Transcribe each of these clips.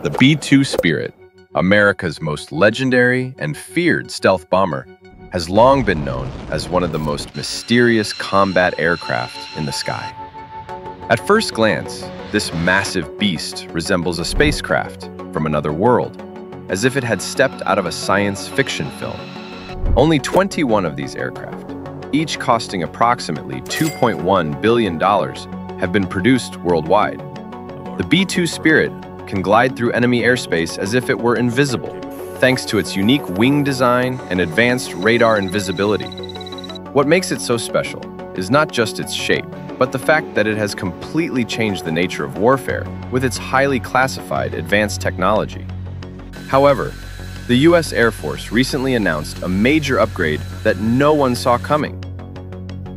The B-2 Spirit, America's most legendary and feared stealth bomber, has long been known as one of the most mysterious combat aircraft in the sky. At first glance, this massive beast resembles a spacecraft from another world, as if it had stepped out of a science fiction film. Only 21 of these aircraft, each costing approximately $2.1 billion, have been produced worldwide. The B-2 Spirit can glide through enemy airspace as if it were invisible, thanks to its unique wing design and advanced radar invisibility. What makes it so special is not just its shape, but the fact that it has completely changed the nature of warfare with its highly classified advanced technology. However, the US Air Force recently announced a major upgrade that no one saw coming.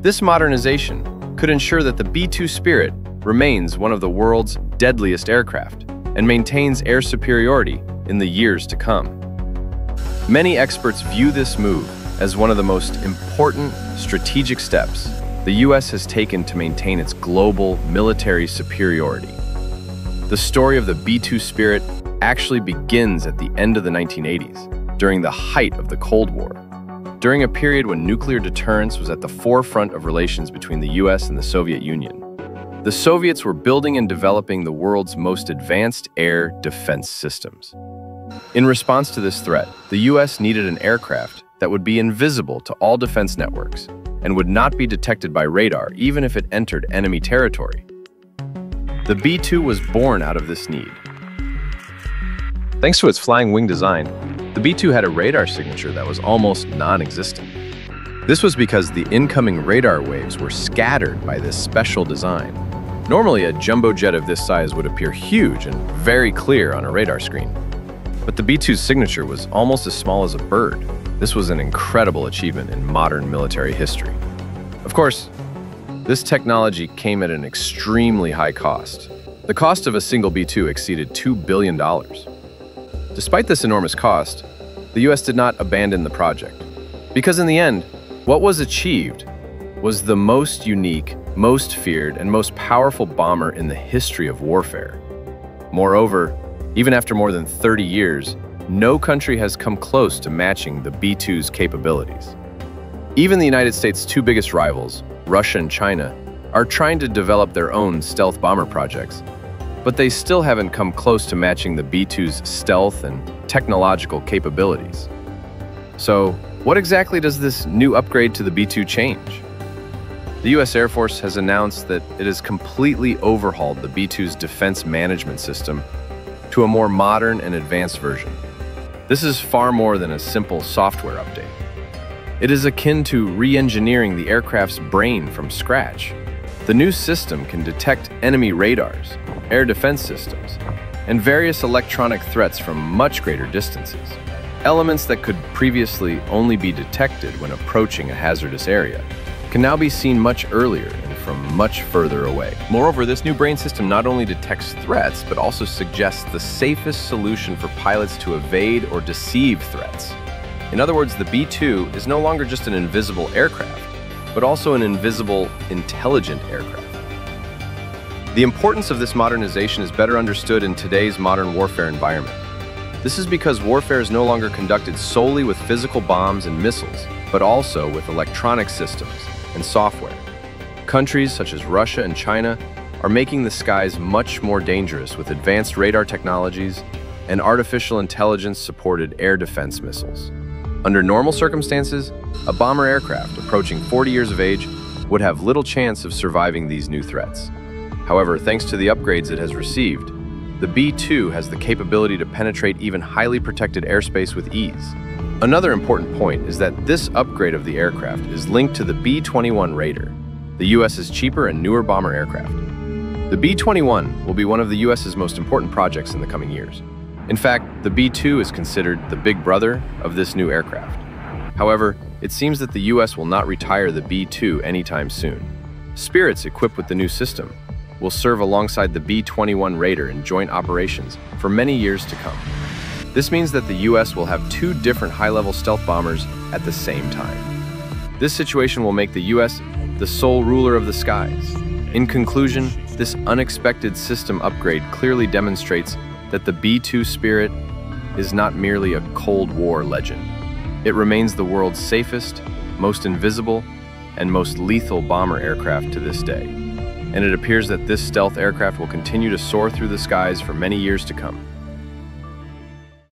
This modernization could ensure that the B-2 Spirit remains one of the world's deadliest aircraft and maintains air superiority in the years to come. Many experts view this move as one of the most important strategic steps the US has taken to maintain its global military superiority. The story of the B-2 Spirit actually begins at the end of the 1980s, during the height of the Cold War. During a period when nuclear deterrence was at the forefront of relations between the US and the Soviet Union, the Soviets were building and developing the world's most advanced air defense systems. In response to this threat, the US needed an aircraft that would be invisible to all defense networks and would not be detected by radar even if it entered enemy territory. The B-2 was born out of this need. Thanks to its flying wing design, the B-2 had a radar signature that was almost non-existent. This was because the incoming radar waves were scattered by this special design. Normally, a jumbo jet of this size would appear huge and very clear on a radar screen. But the B-2's signature was almost as small as a bird. This was an incredible achievement in modern military history. Of course, this technology came at an extremely high cost. The cost of a single B-2 exceeded $2 billion. Despite this enormous cost, the US did not abandon the project, because in the end, what was achieved was the most unique, most feared, and most powerful bomber in the history of warfare. Moreover, even after more than 30 years, no country has come close to matching the B-2's capabilities. Even the United States' two biggest rivals, Russia and China, are trying to develop their own stealth bomber projects, but they still haven't come close to matching the B-2's stealth and technological capabilities. So, what exactly does this new upgrade to the B-2 change? The US Air Force has announced that it has completely overhauled the B-2's defense management system to a more modern and advanced version. This is far more than a simple software update. It is akin to re-engineering the aircraft's brain from scratch. The new system can detect enemy radars, air defense systems, and various electronic threats from much greater distances. Elements that could previously only be detected when approaching a hazardous area can now be seen much earlier and from much further away. Moreover, this new brain system not only detects threats, but also suggests the safest solution for pilots to evade or deceive threats. In other words, the B-2 is no longer just an invisible aircraft, but also an invisible, intelligent aircraft. The importance of this modernization is better understood in today's modern warfare environment. This is because warfare is no longer conducted solely with physical bombs and missiles, but also with electronic systems and software. Countries such as Russia and China are making the skies much more dangerous with advanced radar technologies and artificial intelligence-supported air defense missiles. Under normal circumstances, a bomber aircraft approaching 40 years of age would have little chance of surviving these new threats. However, thanks to the upgrades it has received, the B-2 has the capability to penetrate even highly protected airspace with ease. Another important point is that this upgrade of the aircraft is linked to the B-21 Raider, the US's cheaper and newer bomber aircraft. The B-21 will be one of the US's most important projects in the coming years. In fact, the B-2 is considered the big brother of this new aircraft. However, it seems that the US will not retire the B-2 anytime soon. Spirits equipped with the new system will serve alongside the B-21 Raider in joint operations for many years to come. This means that the US will have two different high-level stealth bombers at the same time. This situation will make the US the sole ruler of the skies. In conclusion, this unexpected system upgrade clearly demonstrates that the B-2 Spirit is not merely a Cold War legend. It remains the world's safest, most invisible, and most lethal bomber aircraft to this day. And it appears that this stealth aircraft will continue to soar through the skies for many years to come.